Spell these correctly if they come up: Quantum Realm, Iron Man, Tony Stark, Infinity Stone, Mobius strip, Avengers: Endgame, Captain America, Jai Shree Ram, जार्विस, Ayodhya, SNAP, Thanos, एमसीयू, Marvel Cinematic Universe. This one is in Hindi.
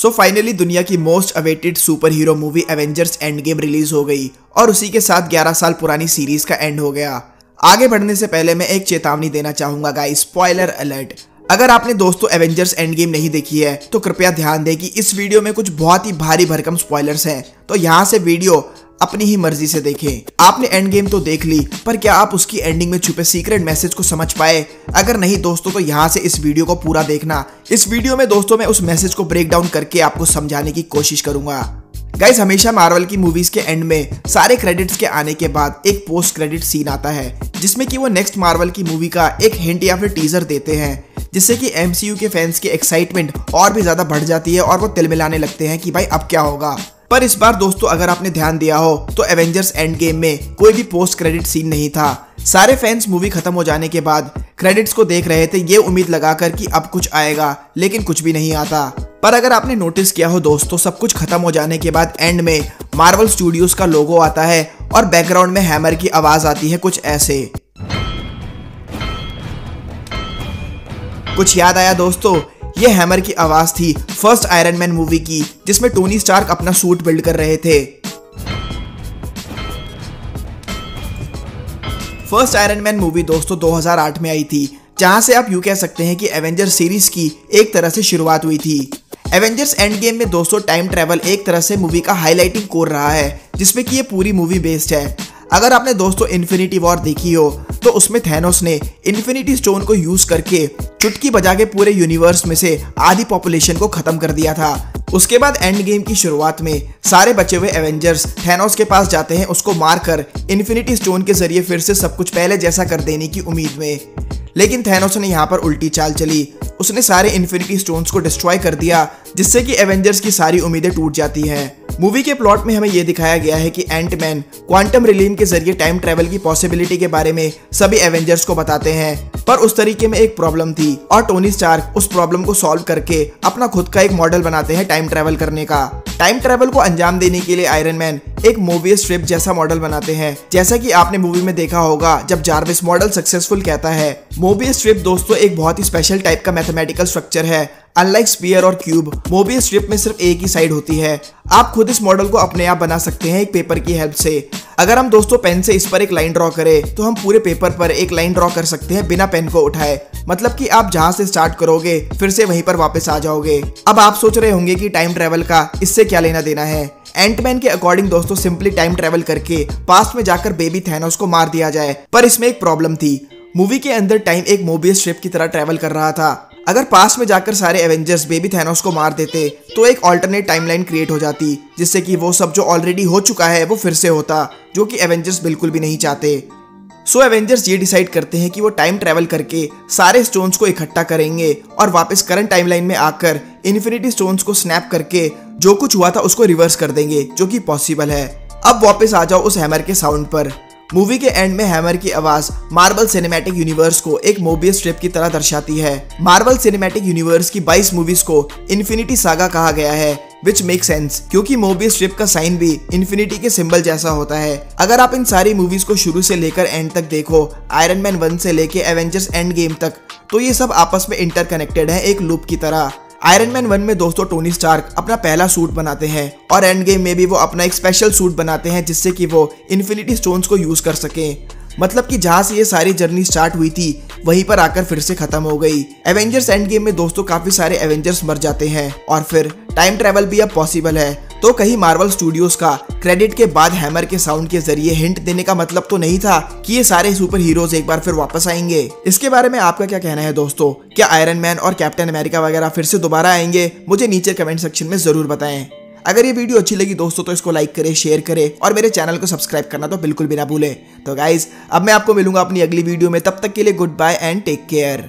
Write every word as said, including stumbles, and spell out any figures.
सो फाइनली दुनिया की most awaited super hero movie Avengers Endgame release हो गई और उसी के साथ ग्यारह साल पुरानी सीरीज का एंड हो गया। आगे बढ़ने से पहले मैं एक चेतावनी देना चाहूंगा गाइस, स्पॉइलर अलर्ट। अगर आपने दोस्तों एवेंजर्स एंड गेम नहीं देखी है तो कृपया ध्यान दें कि इस वीडियो में कुछ बहुत ही भारी भरकम स्पॉयलर्स हैं, तो यहाँ से वीडियो अपनी ही मर्जी से देखें। आपने एंड गेम तो देख ली, पर क्या आप उसकी एंडिंग में छुपे सीक्रेट मैसेज को समझ पाए? अगर नहीं दोस्तों तो यहाँ से इस वीडियो को पूरा देखना। इस वीडियो में दोस्तों मैं उस मैसेज को ब्रेक डाउन करके आपको समझाने की कोशिश करूंगा। गाइस, हमेशा मार्वल की मूवीज के एंड में सारे क्रेडिट्स के आने के बाद एक पोस्ट क्रेडिट सीन आता है, जिसमें कि वो नेक्स्ट मार्वल की मूवी का एक हिंट या फिर टीजर देते हैं, जिससे कि एमसीयू के फैंस की एक्साइटमेंट और भी ज्यादा बढ़ जाती है और वो तिलमिलाने लगते हैं कि भाई अब क्या होगा। पर इस बार दोस्तों अगर आपने ध्यान दिया हो तो एवेंजर्स एंड गेम में कोई भी पोस्ट क्रेडिट सीन नहीं था। सारे फैंस मूवी खत्म हो जाने के बाद क्रेडिट्स को देख रहे थे ये उम्मीद लगाकर कि अब कुछ आएगा, लेकिन कुछ भी नहीं आता। पर अगर आपने नोटिस किया हो दोस्तों, सब कुछ खत्म हो जाने के बाद एंड में मार्वल स्टूडियोज का लोगो आता है और बैकग्राउंड में हैमर की आवाज आती है, कुछ ऐसे। कुछ याद आया दोस्तों? ये हैमर की आवाज थी फर्स्ट आयरन मैन मूवी की, जिसमें टोनी स्टार्क अपना सूट बिल्ड कर रहे थे। फर्स्ट आयरन मैन मूवी दोस्तों दो हज़ार आठ में आई थी, जहां से आप यूं कह सकते हैं कि एवेंजर्स सीरीज की एक तरह से शुरुआत हुई थी। एवेंजर्स एंड गेम में दोस्तों टाइम ट्रेवल एक तरह से मूवी का हाईलाइटिंग कोर रहा है, जिसमें कि ये पूरी मूवी बेस्ड है। अगर आपने दोस्तों इन्फिनिटी वॉर देखी हो तो उसमें थैनोस ने इन्फिनिटी स्टोन को यूज करके चुटकी बजा के पूरे यूनिवर्स में से आधी पॉपुलेशन को खत्म कर दिया था। उसके बाद एंड गेम की शुरुआत में सारे बचे हुए एवेंजर्स थैनोस के पास जाते हैं, उसको मारकर इन्फिनिटी स्टोन के जरिए फिर से सब कुछ पहले जैसा कर देने की उम्मीद में। लेकिन थैनोस ने यहाँ पर उल्टी चाल चली, उसने सारे इन्फिनिटी स्टोन्स को डिस्ट्रॉय कर दिया, जिससे कि एवेंजर्स की सारी उम्मीदें टूट जाती हैं। मूवी के प्लॉट में हमें यह दिखाया गया है कि एंटमैन क्वांटम रिलीम के जरिए टाइम ट्रेवल की पॉसिबिलिटी के बारे में सभी एवेंजर्स को बताते हैं, पर उस तरीके में एक प्रॉब्लम थी और टोनी स्टार्क उस प्रॉब्लम को सॉल्व करके अपना खुद का एक मॉडल बनाते हैं टाइम ट्रेवल करने का। टाइम ट्रेवल को अंजाम देने के लिए आयरन मैन एक मोबियस स्ट्रिप जैसा मॉडल बनाते हैं, जैसा कि आपने मूवी में देखा होगा जब जार्विस मॉडल सक्सेसफुल कहता है। मोबियस स्ट्रिप दोस्तों एक बहुत ही स्पेशल टाइप का मैथमेटिकल स्ट्रक्चर है। अनलाइक स्फीयर और क्यूब, मोबियस स्ट्रिप में सिर्फ एक ही साइड होती है। आप खुद इस मॉडल को अपने आप बना सकते हैं एक पेपर की हेल्प से। अगर हम दोस्तों पेन से इस पर एक लाइन ड्रॉ करें तो हम पूरे पेपर पर एक लाइन ड्रॉ कर सकते हैं बिना पेन को उठाए, मतलब कि आप जहां से स्टार्ट करोगे फिर से वहीं पर वापस आ जाओगे। अब आप सोच रहे होंगे कि टाइम ट्रेवल का इससे क्या लेना देना है। एंटमैन के अकॉर्डिंग दोस्तों सिंपली टाइम ट्रेवल करके पास्ट में जाकर बेबी थैनोस को मार दिया जाए, पर इसमें एक प्रॉब्लम थी। मूवी के अंदर टाइम एक मोबियस स्ट्रिप की तरह ट्रेवल कर रहा था। अगर पास्ट में जाकर सारे एवेंजर्स बेबी थैनोस को मार देते तो एक ऑल्टरनेट टाइमलाइन क्रिएट हो जाती, जिससे कि वो सब जो ऑलरेडी हो चुका है वो फिर से होता, जो कि एवेंजर्स बिल्कुल भी नहीं चाहते। सो एवेंजर्स ये डिसाइड करते हैं कि वो टाइम ट्रेवल करके सारे स्टोन्स को इकट्ठा करेंगे और वापस करंट टाइमलाइन में आकर इन्फिनिटी स्टोन्स को स्नैप करके जो कुछ हुआ था उसको रिवर्स कर देंगे, जो कि पॉसिबल है। अब वापस आ जाओ उस हैमर के साउंड पर। मूवी के एंड में हैमर की आवाज मार्वल सिनेमैटिक यूनिवर्स को एक मोबियस स्ट्रिप की तरह दर्शाती है। मार्वल सिनेमैटिक यूनिवर्स की बाईस मूवीज को इन्फिनिटी सागा कहा गया है, विच मेक सेंस, क्योंकि मोबियस स्ट्रिप का साइन भी इन्फिनिटी के सिंबल जैसा होता है। अगर आप इन सारी मूवीज को शुरू से लेकर एंड तक देखो, आयरन मैन वन से लेके एवेंजर्स एंड गेम तक, तो ये सब आपस में इंटरकनेक्टेड है एक लूप की तरह। आयरन मैन वन में दोस्तों टोनी स्टार्क अपना पहला सूट बनाते हैं और एंड गेम में भी वो अपना एक स्पेशल सूट बनाते हैं, जिससे कि वो इन्फिनिटी स्टोन्स को यूज कर सकें। मतलब कि जहाँ से ये सारी जर्नी स्टार्ट हुई थी वहीं पर आकर फिर से खत्म हो गई। एवेंजर्स एंड गेम में दोस्तों काफी सारे एवेंजर्स मर जाते हैं और फिर टाइम ट्रेवल भी अब पॉसिबल है। तो कहीं मार्वल स्टूडियोज का क्रेडिट के बाद हैमर के साउंड के जरिए हिंट देने का मतलब तो नहीं था कि ये सारे सुपर हीरोज एक बार फिर वापस आएंगे। इसके बारे में आपका क्या कहना है दोस्तों? क्या आयरन मैन और कैप्टन अमेरिका वगैरह फिर से दोबारा आएंगे? मुझे नीचे कमेंट सेक्शन में जरूर बताएं। अगर ये वीडियो अच्छी लगी दोस्तों तो इसको लाइक करें, शेयर करें और मेरे चैनल को सब्सक्राइब करना तो बिल्कुल भी ना भूलें। तो गाइज, अब मैं आपको मिलूंगा अपनी अगली वीडियो में, तब तक के लिए good bye and take care.